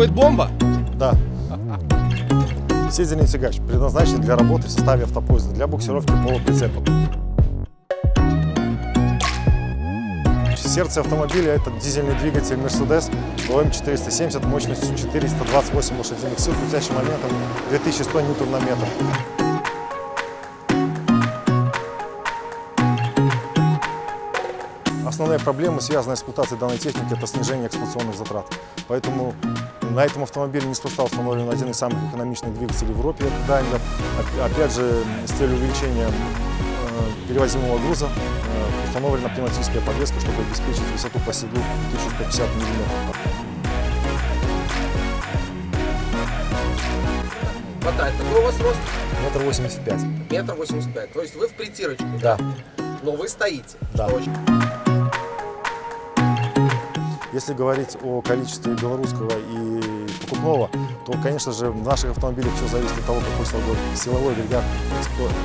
Будет бомба? Да. Седельный тягач предназначен для работы в составе автопоезда, для буксировки полуприцепа. Сердце автомобиля – это дизельный двигатель Mercedes OM470 мощностью 428 лошадиных сил, крутящим моментом 2100 ньютон на метр. Основная проблема, связанная с эксплуатацией данной техники, это снижение эксплуатационных затрат. Поэтому на этом автомобиле неспроста установлен один из самых экономичных двигателей в Европе – это Daimler. Опять же, с целью увеличения перевозимого груза установлена пневматическая подвеска, чтобы обеспечить высоту по седлу 1150 мм. Хватает. Какой у вас рост? 1,85 м. 1,85 м. То есть вы в притирочку? Да. Но вы стоите? Да. Если говорить о количестве белорусского и покупного, то, конечно же, в наших автомобилях все зависит от того, какой силовой агрегат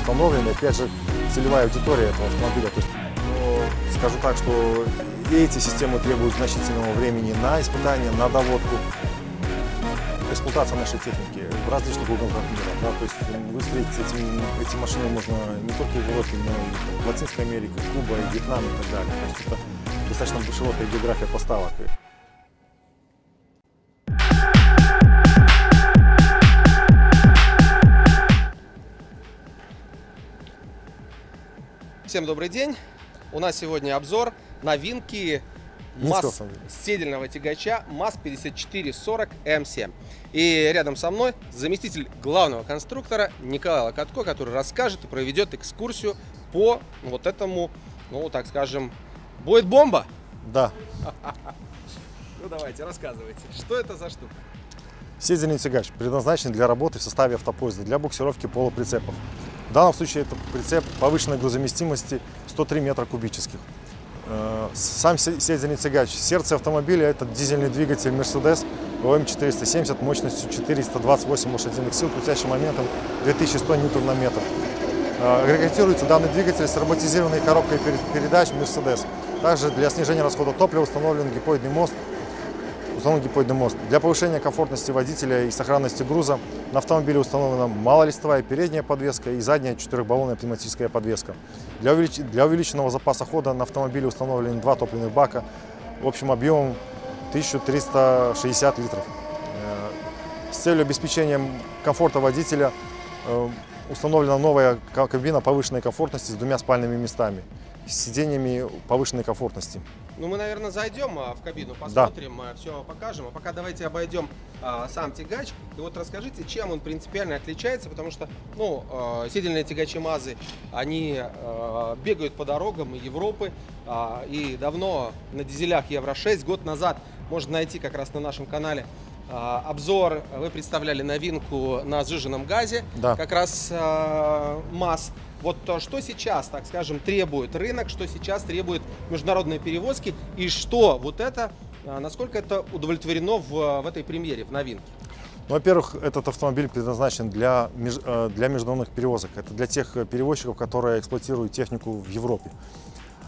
установлен. И, опять же, целевая аудитория этого автомобиля. То есть, скажу так, что эти системы требуют значительного времени на испытание, на доводку. Эксплуатация нашей техники в различных углах мира. Да? То есть выстрелить эти машины можно не только в Европе, но и в Латинской Америке, Куба, Вьетнам и так далее. То есть, это достаточно широкая география поставок. Всем добрый день. У нас сегодня обзор новинки седельного тягача МАЗ-5440 М7. И рядом со мной заместитель главного конструктора Николай Локотко, который расскажет и проведет экскурсию по вот этому, ну так скажем, будет бомба? Да. Ну давайте, рассказывайте, что это за штука? Седельный тягач предназначен для работы в составе автопоезда, для буксировки полуприцепов. В данном случае это прицеп повышенной грузоместимости 103 метра кубических. Сам седельный тягач. Сердце автомобиля – это дизельный двигатель Mercedes OM470 мощностью 428 лошадиных сил, крутящим моментом 2100 ньютон на метр. Агрегатируется данный двигатель с роботизированной коробкой передач Mercedes. Также для снижения расхода топлива установлен гипоидный мост. Для повышения комфортности водителя и сохранности груза на автомобиле установлена малолистовая передняя подвеска и задняя четырехбаллонная пневматическая подвеска. Для увеличенного запаса хода на автомобиле установлены два топливных бака общим объемом 1360 литров. С целью обеспечения комфорта водителя установлена новая кабина повышенной комфортности с двумя спальными местами, с сиденьями повышенной комфортности. Ну, мы, наверное, зайдем в кабину, посмотрим, да, все покажем. А пока давайте обойдем сам тягач. И вот расскажите, чем он принципиально отличается, потому что, ну, седельные тягачи МАЗы, они бегают по дорогам Европы. И давно на дизелях Евро-6, год назад, можно найти как раз на нашем канале обзор. Вы представляли новинку на сжиженном газе, да, как раз МАЗ. Вот что сейчас, так скажем, требует рынок, что сейчас требует международные перевозки и что вот это, насколько это удовлетворено в этой премьере, в новинке? Ну, во-первых, этот автомобиль предназначен для международных перевозок. Это для тех перевозчиков, которые эксплуатируют технику в Европе.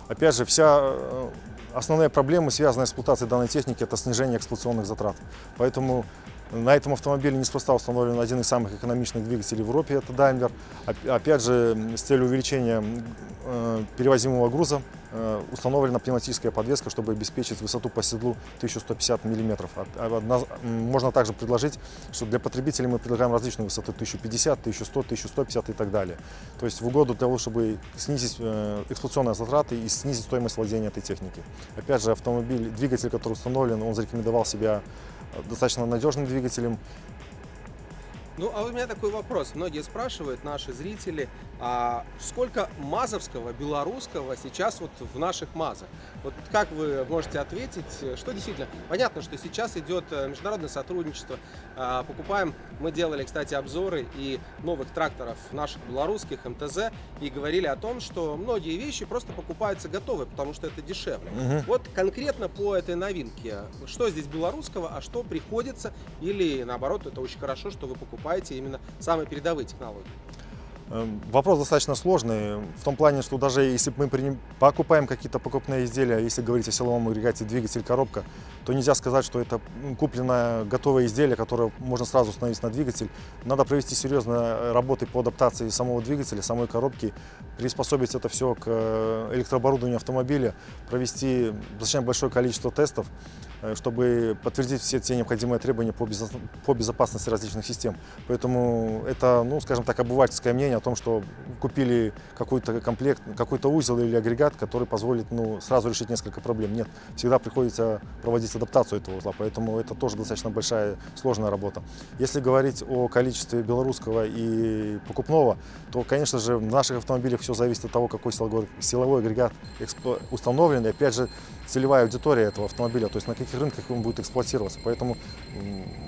Опять же, вся основная проблема, связанная с эксплуатацией данной техники, это снижение эксплуатационных затрат. Поэтому на этом автомобиле неспроста установлен один из самых экономичных двигателей в Европе, это Daimler. Опять же, с целью увеличения перевозимого груза установлена пневматическая подвеска, чтобы обеспечить высоту по седлу 1150 мм. Можно также предложить, что для потребителей мы предлагаем различные высоты 1050, 1100, 1150 и так далее. То есть в угоду для того, чтобы снизить эксплуатационные затраты и снизить стоимость владения этой техники. Опять же, автомобиль, двигатель, который установлен, он зарекомендовал себя достаточно надежным двигателем. Ну, а у меня такой вопрос. Многие спрашивают, наши зрители, а сколько мазовского, белорусского сейчас вот в наших МАЗах? Вот как вы можете ответить, что действительно? Понятно, что сейчас идет международное сотрудничество. Покупаем, мы делали, кстати, обзоры и новых тракторов наших белорусских, МТЗ, и говорили о том, что многие вещи просто покупаются готовые, потому что это дешевле. Угу. Вот конкретно по этой новинке, что здесь белорусского, а что приходится, или наоборот, это очень хорошо, что вы покупаете именно самые передовые технологии? Вопрос достаточно сложный, в том плане, что даже если мы покупаем какие-то покупные изделия, если говорить о силовом агрегате двигатель-коробка, то нельзя сказать, что это купленное готовое изделие, которое можно сразу установить на двигатель. Надо провести серьезные работы по адаптации самого двигателя, самой коробки, приспособить это все к электрооборудованию автомобиля, провести достаточно большое количество тестов, чтобы подтвердить все те необходимые требования по безопасности различных систем. Поэтому это, ну, скажем так, обывательское мнение о том, что купили какой-то комплект, какой-то узел или агрегат, который позволит, ну, сразу решить несколько проблем. Нет, всегда приходится проводить адаптацию этого узла, поэтому это тоже достаточно большая, сложная работа. Если говорить о количестве белорусского и покупного, то, конечно же, в наших автомобилях все зависит от того, какой силовой агрегат установлен, и, опять же, целевая аудитория этого автомобиля, то есть на каких рынках он будет эксплуатироваться. Поэтому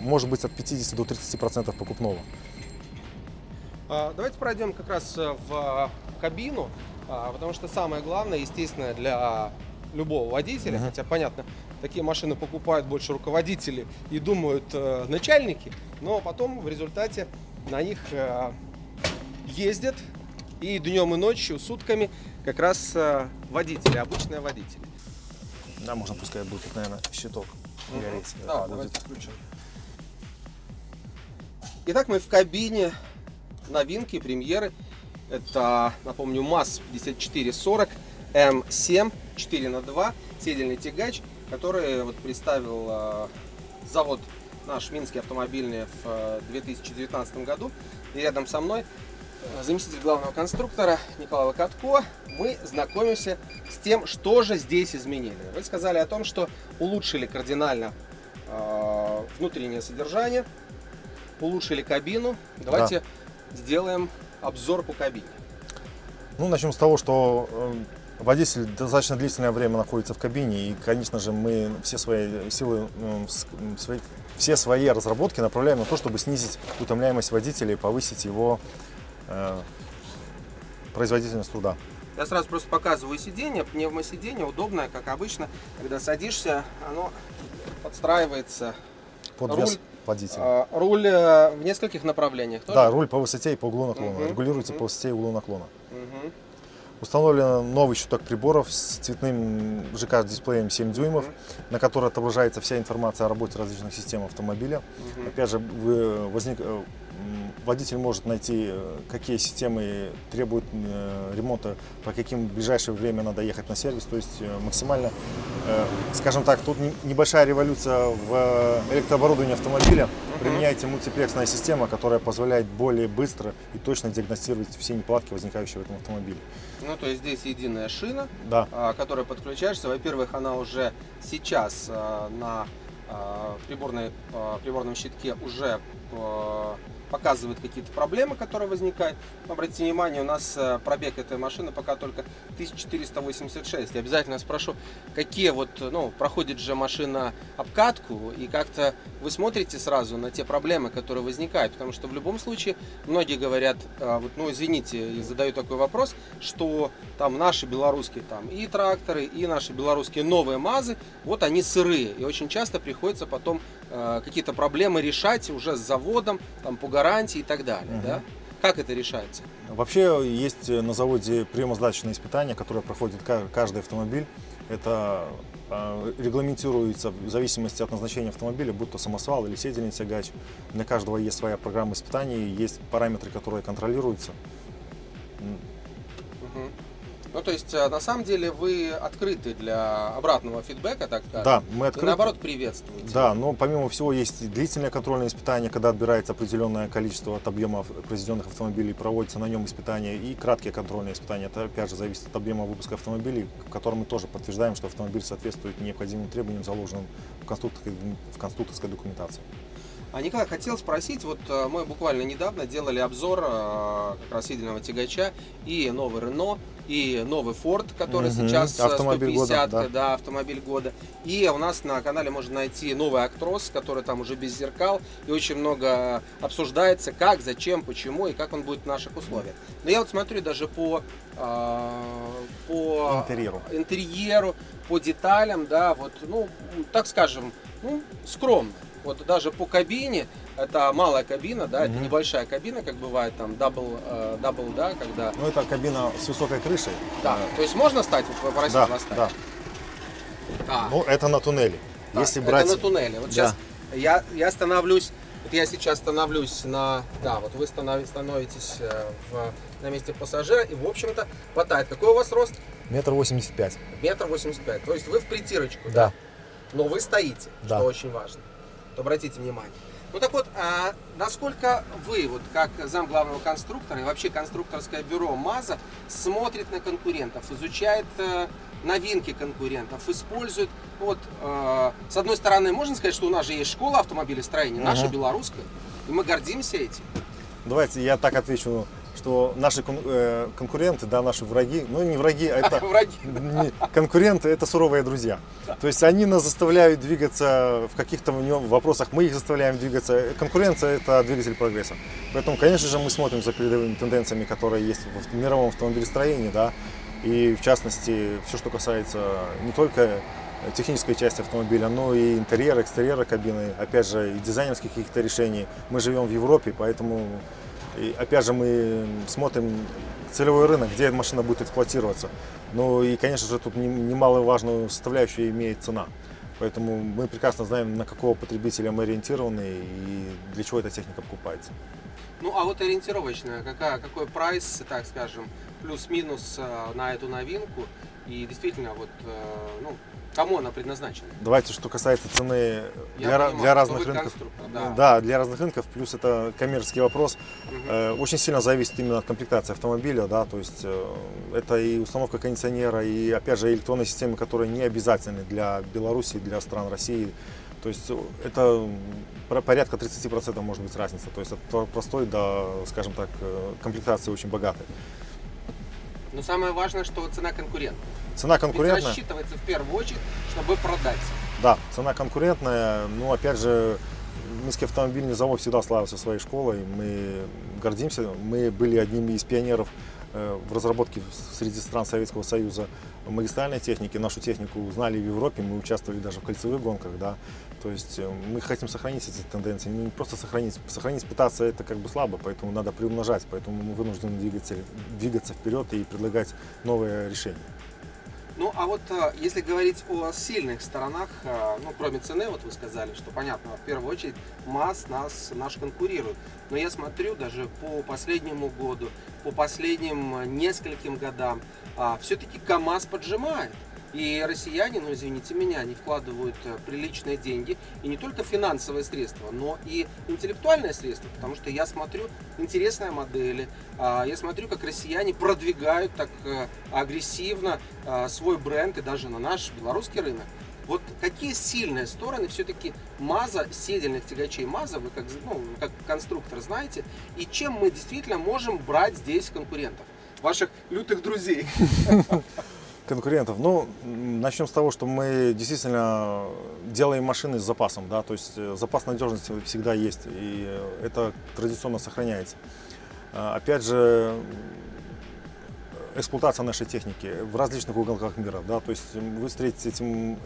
может быть от 50 до 30% покупного. Давайте пройдем как раз в кабину, потому что самое главное, естественно, для любого водителя, хотя, понятно, такие машины покупают больше руководители и думают начальники, но потом в результате на них ездят и днем, и ночью, сутками как раз водители, обычные водители. Да, можно, пускай будет, наверное, щиток гореть. Да, давайте включим. Итак, мы в кабине новинки, премьеры. Это, напомню, МАЗ-5440 М7 4х2, седельный тягач, который вот представил завод наш Минский автомобильный в 2019 году. И рядом со мной заместитель главного конструктора Николай Локотко. Мы знакомимся с тем, что же здесь изменили. Вы сказали о том, что улучшили кардинально внутреннее содержание, улучшили кабину. Давайте сделаем обзор по кабине. Ну, начнем с того, что водитель достаточно длительное время находится в кабине, и, конечно же, мы все свои силы, все свои разработки направляем на то, чтобы снизить утомляемость водителя и повысить его производительность труда. Я сразу просто показываю сиденье, пневмосиденье, удобное, как обычно, когда садишься, оно подстраивается под вес водителя. Руль в нескольких направлениях тоже? Да, руль по высоте и по углу наклона, регулируется по высоте и углу наклона. Установлен новый щиток приборов с цветным ЖК-дисплеем 7 дюймов, на который отображается вся информация о работе различных систем автомобиля. Опять же, водитель может найти, какие системы требуют ремонта, по каким в ближайшее время надо ехать на сервис. То есть максимально, скажем так, тут небольшая революция в электрооборудовании автомобиля. Применяется мультиплексная система, которая позволяет более быстро и точно диагностировать все неполадки, возникающие в этом автомобиле. Ну, то есть здесь единая шина, которая подключаешься. Во-первых, она уже сейчас на приборном щитке уже показывает какие-то проблемы, которые возникают. Обратите внимание, у нас пробег этой машины пока только 1486. Я обязательно спрошу, какие вот, ну, проходит же машина обкатку, и как-то вы смотрите сразу на те проблемы, которые возникают, потому что в любом случае многие говорят, вот, ну, извините, я задаю такой вопрос, что там наши белорусские там и тракторы, и наши белорусские новые МАЗы, вот они сырые, и очень часто приходится потом какие-то проблемы решать уже с заводом, там, по гарантии и так далее. Как это решается? Вообще есть на заводе приемо-сдачные испытания, которые проходит каждый автомобиль. Это регламентируется в зависимости от назначения автомобиля, будь то самосвал или седельный тягач. Для каждого есть своя программа испытаний, есть параметры, которые контролируются. Ну, то есть, на самом деле, вы открыты для обратного фидбэка, так скажем. Да, мы открыты. И, наоборот, приветствуете. Да, но помимо всего есть и длительное контрольное испытание, когда отбирается определенное количество от объема произведенных автомобилей, проводится на нем испытания, и краткие контрольные испытания. Это, опять же, зависит от объема выпуска автомобилей, в котором мы тоже подтверждаем, что автомобиль соответствует необходимым требованиям, заложенным в конструкторской документации. А, Николай, хотел спросить, вот мы буквально недавно делали обзор как раз седельного тягача, и новый Renault, и новый Ford, который сейчас 150-ка, автомобиль года. И у нас на канале можно найти новый Actros, который там уже без зеркал, и очень много обсуждается, как, зачем, почему и как он будет в наших условиях. Но я вот смотрю даже по интерьеру, по деталям, да, вот, ну, так скажем, ну, скромно. Вот даже по кабине, это малая кабина, да, это небольшая кабина, как бывает там дабл, да, когда... Ну, это кабина с высокой крышей. Да, то есть можно стать, вот попросить вас стать? Да. Ну, это на туннеле. Так, если брать... Это на туннеле. Вот да. Сейчас я становлюсь... Вот я сейчас становлюсь на... Да, вот вы становитесь на месте пассажира, и, в общем-то, хватает. Какой у вас рост? 1,85 м. 1,85 м. То есть вы в притирочку. Да. Да? Но вы стоите, да, что очень важно. Вот обратите внимание. Ну так вот, а насколько вы, вот как зам главного конструктора и вообще конструкторское бюро МАЗа, смотрит на конкурентов, изучает новинки конкурентов, использует, вот, с одной стороны, можно сказать, что у нас же есть школа автомобилестроения, наша, белорусская, и мы гордимся этим. Давайте я так отвечу, что наши конкуренты, да, наши враги, ну не враги, а это враги. Конкуренты, это суровые друзья. Да. То есть они нас заставляют двигаться в каких-то вопросах, мы их заставляем двигаться. Конкуренция – это двигатель прогресса. Поэтому, конечно же, мы смотрим за передовыми тенденциями, которые есть в мировом автомобилестроении, да, и в частности, все, что касается не только технической части автомобиля, но и интерьера, экстерьера кабины, опять же, и дизайнерских каких-то решений. Мы живем в Европе, поэтому, и опять же, мы смотрим целевой рынок, где машина будет эксплуатироваться. Ну и, конечно же, тут немаловажную составляющую имеет цена. Поэтому мы прекрасно знаем, на какого потребителя мы ориентированы и для чего эта техника покупается. Ну а вот ориентировочная, какой прайс, так скажем, плюс-минус на эту новинку? И действительно, вот, ну, кому она предназначена? Давайте, что касается цены для разных рынков. Да. Да, для разных рынков, плюс это коммерческий вопрос. Очень сильно зависит именно от комплектации автомобиля, да, то есть это и установка кондиционера, и опять же электронные системы, которые не обязательны для Беларуси, для стран России. То есть это порядка 30% может быть разница, то есть от простой до, скажем так, комплектации очень богатой. Но самое важное, что цена конкурентная. Цена конкурентная. Рассчитывается в первую очередь, чтобы продать. Да, цена конкурентная. Но опять же, Минский автомобильный завод всегда славился своей школой. Мы гордимся. Мы были одними из пионеров в разработке среди стран Советского Союза магистральной техники. Нашу технику знали в Европе. Мы участвовали даже в кольцевых гонках. Да? То есть мы хотим сохранить эти тенденции. Не просто сохранить. Сохранить, пытаться — это как бы слабо, поэтому надо приумножать. Поэтому мы вынуждены двигаться вперед и предлагать новые решения. Ну, а вот если говорить о сильных сторонах, ну, кроме цены, вот вы сказали, что, понятно, в первую очередь МАЗ наш конкурирует. Но я смотрю даже по последнему году, по последним нескольким годам, все-таки КамАЗ поджимает. И россияне, ну, извините меня, не вкладывают приличные деньги. И не только финансовые средства, но и интеллектуальные средства. Потому что я смотрю интересные модели, я смотрю, как россияне продвигают так агрессивно свой бренд и даже на наш белорусский рынок. Вот какие сильные стороны все-таки МАЗа, седельных тягачей МАЗа, вы как, ну, как конструктор знаете, и чем мы действительно можем брать здесь конкурентов, ваших лютых друзей? Конкурентов. Ну, начнем с того, что мы действительно делаем машины с запасом, да, то есть запас надежности всегда есть, и это традиционно сохраняется. Опять же, эксплуатация нашей техники в различных уголках мира, да, то есть вы встретите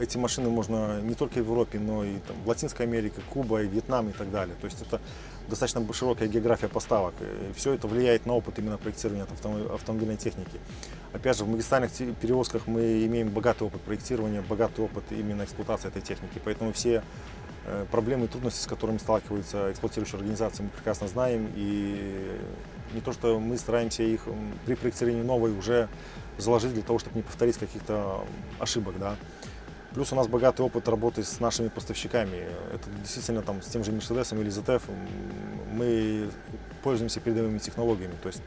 эти машины можно не только в Европе, но и там, в Латинской Америке, Куба, и Вьетнам и так далее. То есть это достаточно широкая география поставок, и все это влияет на опыт именно проектирования автомобильной техники. Опять же, в магистральных перевозках мы имеем богатый опыт проектирования, богатый опыт именно эксплуатации этой техники, поэтому все проблемы и трудности, с которыми сталкиваются эксплуатирующие организации, мы прекрасно знаем, и не то, что мы стараемся их при проектировании новой уже заложить для того, чтобы не повторить каких-то ошибок, да. Плюс у нас богатый опыт работы с нашими поставщиками. Это действительно там с тем же Mercedes или ZF мы пользуемся передовыми технологиями. То есть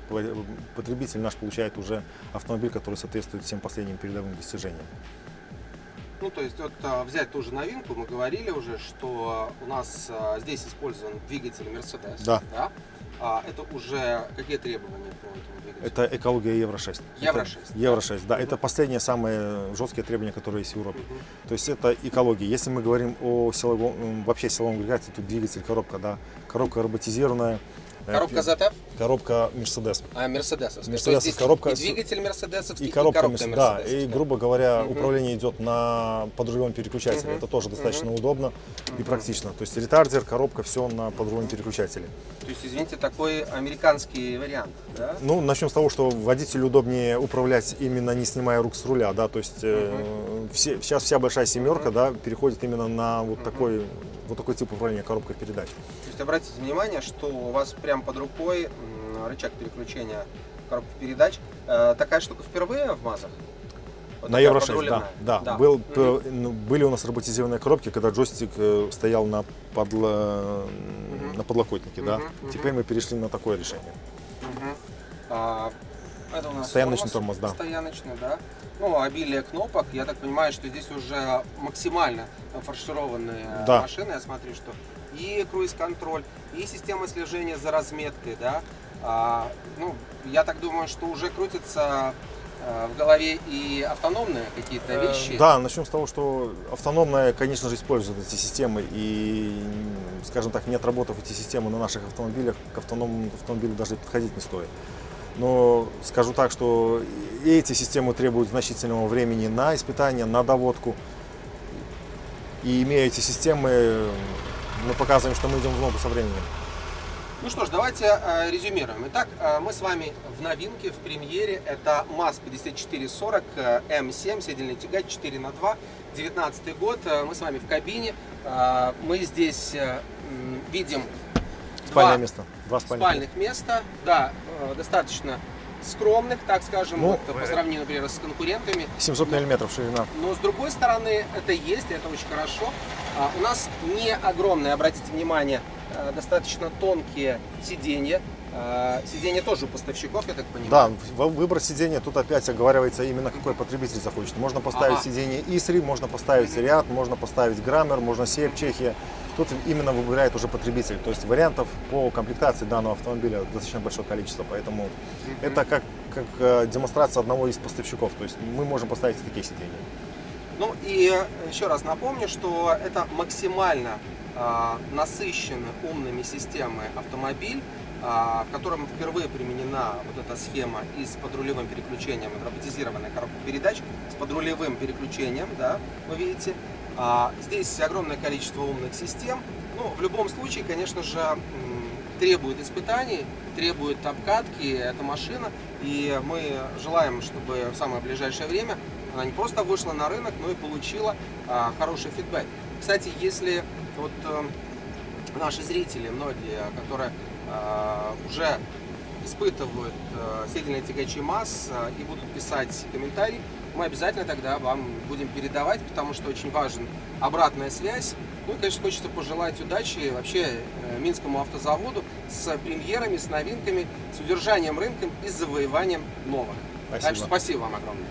потребитель наш получает уже автомобиль, который соответствует всем последним передовым достижениям. Ну, то есть, вот взять ту же новинку, мы говорили уже, что у нас здесь использован двигатель Mercedes. Да. Да? Это уже какие требования по этому двигателю? Это экология Евро-6. Евро-6. Евро-6, да. Это последние самые жесткие требования, которые есть в Европе. То есть это экология. Если мы говорим о силовом агрегате, тут двигатель, коробка, да. Коробка роботизированная, Коробка ZF? Коробка Mercedes. А, Mercedes. Коробка... И двигатель Mercedes, и коробка Mercedes. Да, и, грубо говоря, управление идет на подрулевом переключателе. Это тоже достаточно удобно и практично. То есть ретардер, коробка, все на подрулевом переключателе. То есть, извините, такой американский вариант, да? Ну, начнем с того, что водителю удобнее управлять именно не снимая рук с руля, да, то есть сейчас вся большая семерка, да, переходит именно на вот такой... Вот такой тип управления коробкой передач. То есть обратите внимание, что у вас прям под рукой рычаг переключения коробки передач. Такая штука впервые в МАЗах? Вот на Евро-6, да. Были у нас роботизированные коробки, когда джойстик стоял на подлокотнике. Теперь мы перешли на такое решение. Это у нас стояночный тормоз, да. Стояночный, да. Ну, обилие кнопок, я так понимаю, что здесь уже максимально фаршированные машины, я смотрю, что и круиз-контроль, и система слежения за разметкой, да. Ну, я так думаю, что уже крутится в голове и автономные какие-то вещи. Да, начнем с того, что автономная, конечно же, используют эти системы, и, скажем так, не отработав эти системы на наших автомобилях, к автономному автомобилю даже подходить не стоит. Но скажу так, что эти системы требуют значительного времени на испытание, на доводку. И имея эти системы, мы показываем, что мы идем в ногу со временем. Ну что ж, давайте резюмируем. Итак, мы с вами в новинке, в премьере. Это МАЗ-5440 М7, седельный тягач 4х2, 19-й год. Мы с вами в кабине. Мы здесь видим... Два спальных места, да, достаточно скромных, так скажем, ну, вот, по сравнению, например, с конкурентами. 700 миллиметров ширина. Но с другой стороны, это есть, это очень хорошо. У нас не огромные, обратите внимание, достаточно тонкие сиденья. Сиденья тоже у поставщиков, я так понимаю. Да, выбор сиденья тут опять оговаривается именно какой потребитель захочет. Можно поставить сиденье ИСРИ, можно поставить РИАД, можно поставить Граммер, можно СЕП, Чехия. Тут именно выбирает уже потребитель. То есть вариантов по комплектации данного автомобиля достаточно большое количество. Поэтому это как демонстрация одного из поставщиков. То есть мы можем поставить такие сиденья. Ну и еще раз напомню, что это максимально насыщенный умными системами автомобиль, в котором впервые применена вот эта схема и с подрулевым переключением, роботизированная коробка передач, с подрулевым переключением, да, вы видите. Здесь огромное количество умных систем, но в любом случае, конечно же, требует испытаний, требует обкатки эта машина, и мы желаем, чтобы в самое ближайшее время она не просто вышла на рынок, но и получила хороший фидбэк. Кстати, если вот наши зрители, многие, которые уже испытывают седельные тягачи МАЗ и будут писать комментарии, мы обязательно тогда вам будем передавать, потому что очень важна обратная связь. Ну и, конечно, хочется пожелать удачи вообще Минскому автозаводу с премьерами, с новинками, с удержанием рынка и завоеванием новых. Спасибо. Так что спасибо вам огромное.